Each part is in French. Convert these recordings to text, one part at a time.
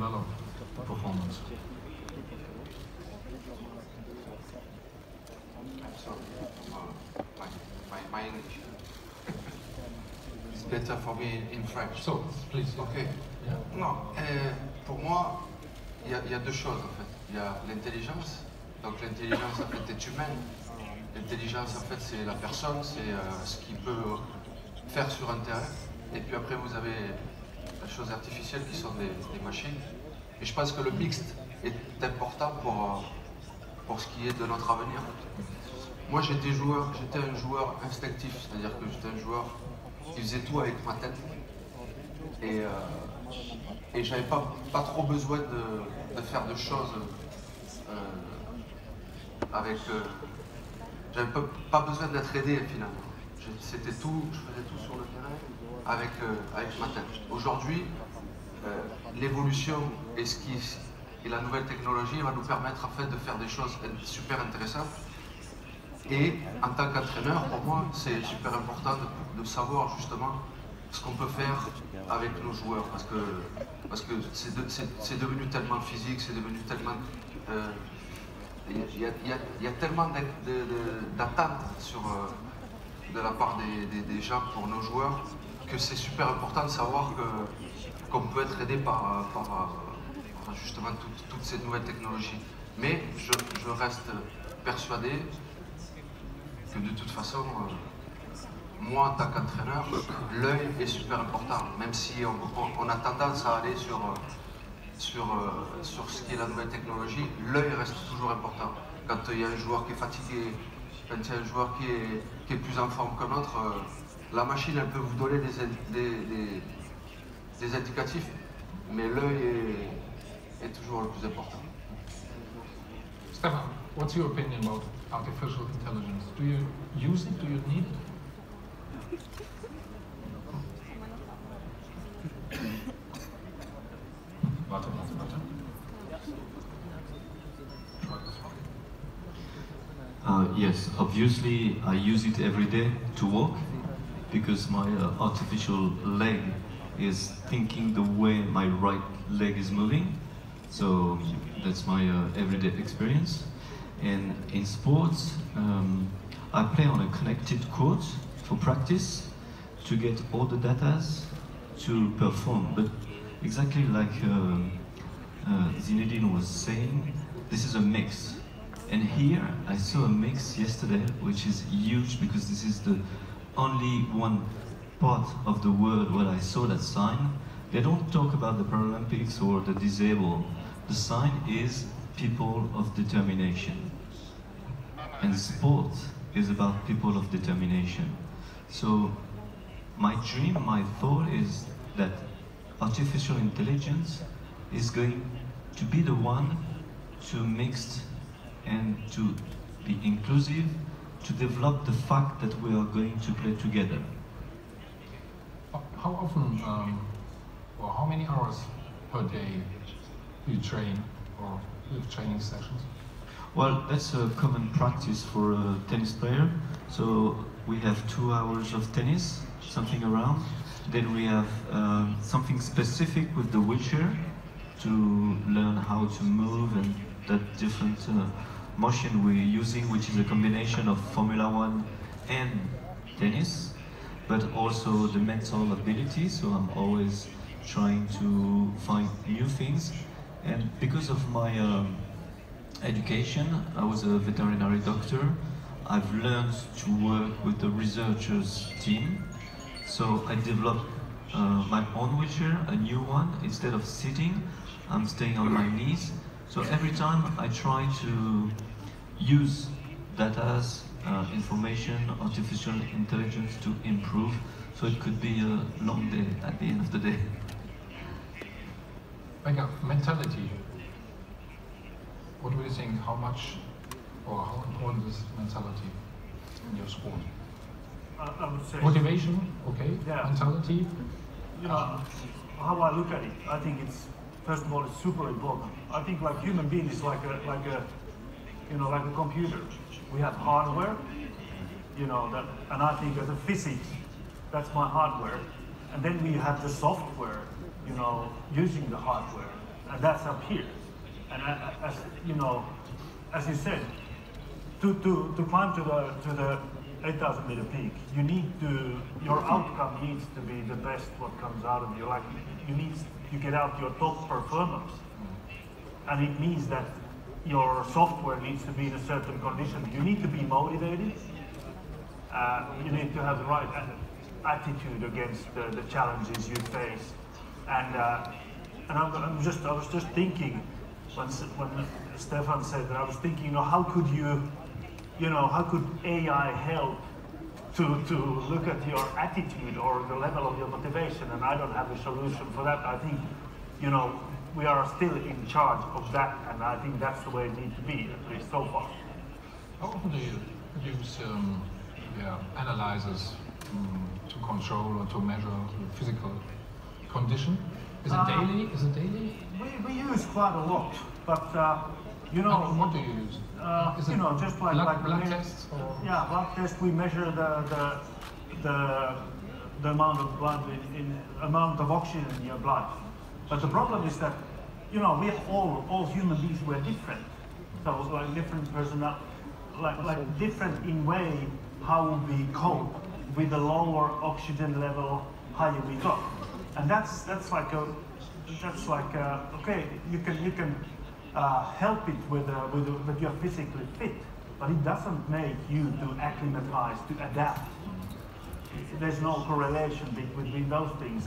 ballon, la performance. My English. It's better for me in French. So, please. Okay. Yeah. Non, pour moi, il y a deux choses en fait. Il y a l'intelligence. Donc l'intelligence en fait est humaine. L'intelligence en fait c'est la personne, c'est ce qu'il peut faire sur un terrain. Et puis après vous avez les choses artificielles qui sont des machines. Et je pense que le mixte est important pour ce qui est de notre avenir. Moi j'étais un joueur instinctif, c'est-à-dire que j'étais un joueur qui faisait tout avec ma tête. Et j'avais pas trop besoin de faire de choses avec... j'avais pas besoin d'être aidé finalement. C'était tout, je faisais tout sur le terrain avec ma tête. Aujourd'hui, l'évolution et la nouvelle technologie va nous permettre en fait de faire des choses super intéressantes. Et en tant qu'entraîneur, pour moi, c'est super important de savoir justement ce qu'on peut faire avec nos joueurs, parce que c'est devenu tellement physique, c'est devenu tellement... Il y a tellement d'attentes de la part des gens pour nos joueurs que c'est super important de savoir qu'on peut être aidé par justement toutes ces nouvelles technologies. Mais je reste persuadé que de toute façon, moi en tant qu'entraîneur, l'œil est super important, même si on a tendance à aller sur ce qui est la nouvelle technologie, l'œil reste toujours important. Quand il y a un joueur qui est fatigué, quand il y a un joueur qui est plus en forme qu'un autre, la machine elle peut vous donner des indicatifs, mais l'œil est toujours le plus important. Stefan, what's your opinion about artificial intelligence? Do you use it? Do you need it? Yes, obviously I use it every day to walk because my artificial leg is thinking the way my right leg is moving. So that's my everyday experience. And in sports, I play on a connected court for practice to get all the data to perform. But exactly like Zinedine was saying, this is a mix. And here I saw a mix yesterday, which is huge because this is the only one part of the world where I saw that sign. They don't talk about the Paralympics or the disabled. The sign is people of determination. And sport is about people of determination. So my dream, my thought is that artificial intelligence is going to be the one to mix and to be inclusive, to develop the fact that we are going to play together. How often, or how many hours per day do you train or do training sessions? Well, that's a common practice for a tennis player. So we have 2 hours of tennis, something around. Then we have something specific with the wheelchair to learn how to move and that different motion we're using, which is a combination of Formula One and tennis, but also the mental ability. So I'm always trying to find new things. And because of my education, I was a veterinary doctor. I've learned to work with the researchers team. So I developed my own wheelchair, a new one. Instead of sitting, I'm staying on my knees. So every time I try to use data, information, artificial intelligence to improve. So it could be a long day at the end of the day. Mentality. What do you think? How much or how important is mentality in your sport? I would say motivation, okay, yeah. Mentality. You know, how I look at it, I think it's, first of all, it's super important. I think like human being is like a you know, like a computer. We have hardware, you know, that, and I think as a physics, that's my hardware. And then we have the software, you know, using the hardware. and that's up here. And as you know, as you said, to climb to the 8,000 meter peak, you need to, your outcome needs to be the best what comes out of you. Like you get out your top performance, and it means that your software needs to be in a certain condition. You need to be motivated. You need to have the right attitude against the challenges you face. And I was just thinking when Stefan said that, I was thinking, you know, how could AI help to look at your attitude or the level of your motivation? And I don't have a solution for that. I think, you know, we are still in charge of that, and I think that's the way it needs to be, at least so far. How do you use analyzers to control or to measure the physical condition? Is it daily? We use quite a lot, but you know. And what do you use? You know, just like blood tests. Or? Yeah, blood tests. We measure the amount of blood amount of oxygen in your blood. But the problem is that, you know, we're all human beings, we're different. So it's like different personal, like different in way how we cope with the lower oxygen level, higher we go. And that's like okay, you can help it with your physically fit, but it doesn't make you to acclimatize, to adapt. There's no correlation between those things.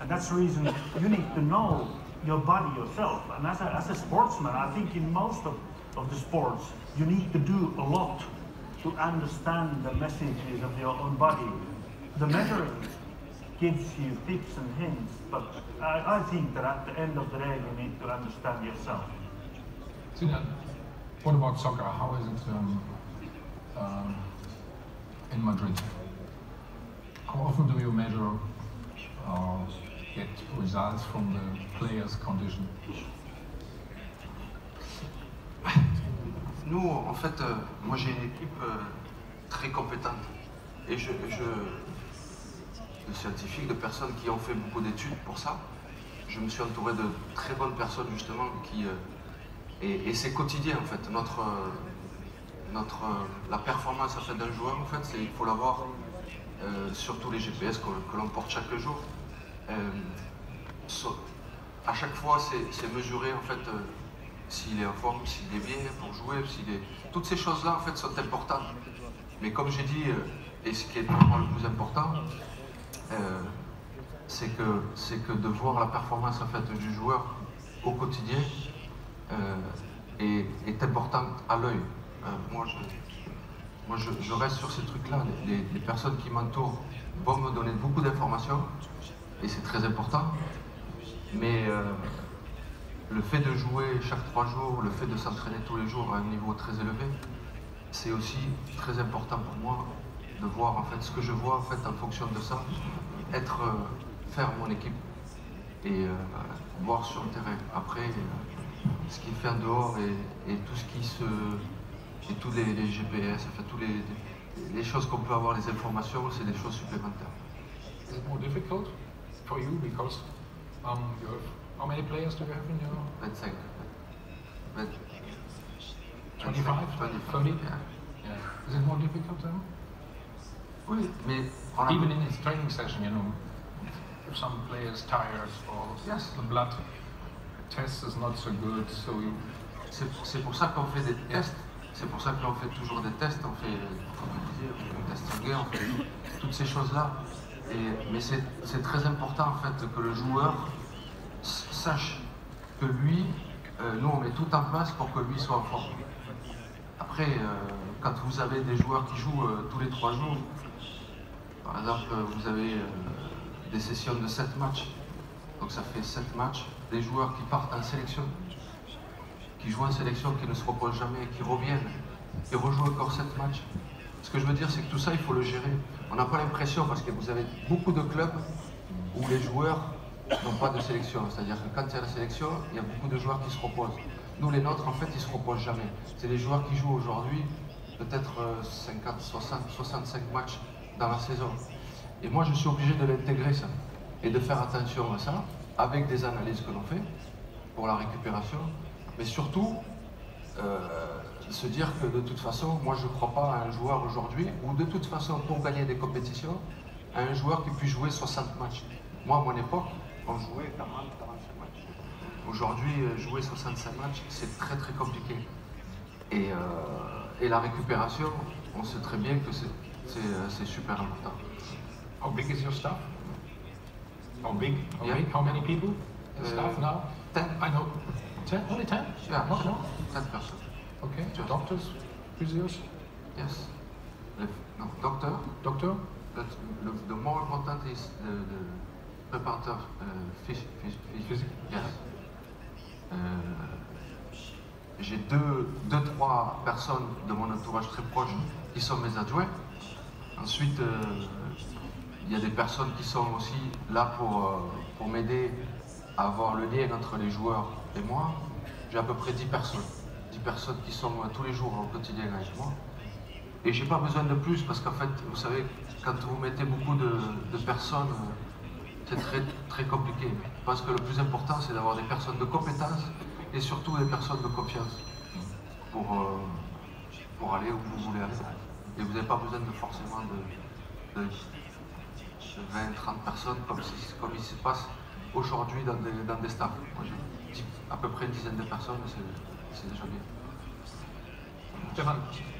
And that's the reason you need to know your body yourself. And as a sportsman, I think in most of the sports, you need to do a lot to understand the messages of your own body. The measuring gives you tips and hints, but I think that at the end of the day, you need to understand yourself. Zidane, what about soccer? How is it in Madrid? How often do you measure or get results from the players' condition? Nous, en fait, moi j'ai une équipe très compétente et de scientifiques, de personnes qui ont fait beaucoup d'études pour ça. Je me suis entouré de très bonnes personnes justement qui... et c'est quotidien en fait. La performance en fait, d'un joueur, en fait, il faut l'avoir sur tous les GPS que l'on porte chaque jour. À chaque fois, c'est mesuré en fait s'il est en forme, s'il est bien pour jouer, s'il est... Toutes ces choses-là en fait sont importantes. Mais comme j'ai dit, et ce qui est vraiment le plus important, c'est que de voir la performance en fait du joueur au quotidien est importante à l'œil. Moi, je reste sur ces trucs-là. Les personnes qui m'entourent vont me donner beaucoup d'informations et c'est très important. Mais le fait de jouer chaque 3 jours, le fait de s'entraîner tous les jours à un niveau très élevé, c'est aussi très important pour moi de voir en fait ce que je vois en fait en fonction de ça, faire mon équipe et voir sur le terrain. Après, ce qu'il fait en dehors et tout ce qui se... Et tous les GPS, enfin, toutes les choses qu'on peut avoir, les informations, c'est des choses supplémentaires. Is it more difficult for you because you have, how many players do you have in your 25. 25? 30? Yeah. Yeah. Is it more difficult then? Oui, mais even in his training session, you know, if some players tired or yes, the blood test is not so good, so you... C'est pour ça qu'on fait des tests. C'est pour ça que l'on fait toujours des tests, on fait, comme vous disiez, on teste le gars, on fait toutes ces choses-là. Mais c'est très important en fait que le joueur sache que lui, nous on met tout en place pour que lui soit en forme. Après, quand vous avez des joueurs qui jouent tous les 3 jours, par exemple vous avez des sessions de 7 matchs, donc ça fait 7 matchs, des joueurs qui partent en sélection, qui jouent en sélection, qui ne se reposent jamais, qui reviennent, et rejouent encore 7 matchs. Ce que je veux dire, c'est que tout ça, il faut le gérer. On n'a pas l'impression, parce que vous avez beaucoup de clubs où les joueurs n'ont pas de sélection. C'est-à-dire que quand il y a la sélection, il y a beaucoup de joueurs qui se reposent. Nous, les nôtres, en fait, ils ne se reposent jamais. C'est les joueurs qui jouent aujourd'hui, peut-être 50, 60, 65 matchs dans la saison. Et moi, je suis obligé de l'intégrer, ça, et de faire attention à ça, avec des analyses que l'on fait. pour la récupération, mais surtout se dire que de toute façon, moi je ne crois pas à un joueur aujourd'hui, ou de toute façon pour gagner des compétitions, à un joueur qui puisse jouer 60 matchs. Moi à mon époque, on jouait 40-45 matchs. Aujourd'hui, jouer 65 matchs, c'est très très compliqué. Et la récupération, on sait très bien que c'est super important. How big is your staff? How big? How, yeah. How many people? Staff now? 10. I know. 10? Only 10? Yeah, not more. 10 persons. Okay. Just. Doctors? Physios? Yes. No, doctor. Doctor? But the more important is the preparator, physique. Yes. J'ai deux, trois personnes de mon entourage très proche qui sont mes adjoints. Ensuite, il y a des personnes qui sont aussi là pour m'aider à avoir le lien entre les joueurs et moi. J'ai à peu près 10 personnes. 10 personnes qui sont tous les jours au quotidien avec moi. Et j'ai pas besoin de plus parce qu'en fait, vous savez, quand vous mettez beaucoup de personnes, c'est très, très compliqué. Parce que le plus important, c'est d'avoir des personnes de compétence et surtout des personnes de confiance pour aller où vous voulez aller. Et vous n'avez pas besoin de forcément de 20-30 personnes comme il se passe aujourd'hui dans des staffs. Moi j'ai à peu près une dizaine de personnes, c'est déjà bien. Stéphane.